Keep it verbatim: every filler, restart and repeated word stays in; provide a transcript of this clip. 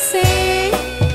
kasih.